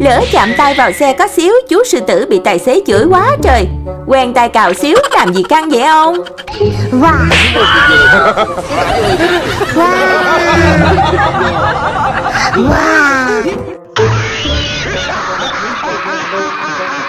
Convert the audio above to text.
Lỡ chạm tay vào xe có xíu, chú sư tử bị tài xế chửi quá trời. Quen tay cào xíu làm gì căng vậy ông? Wow. Wow. Wow.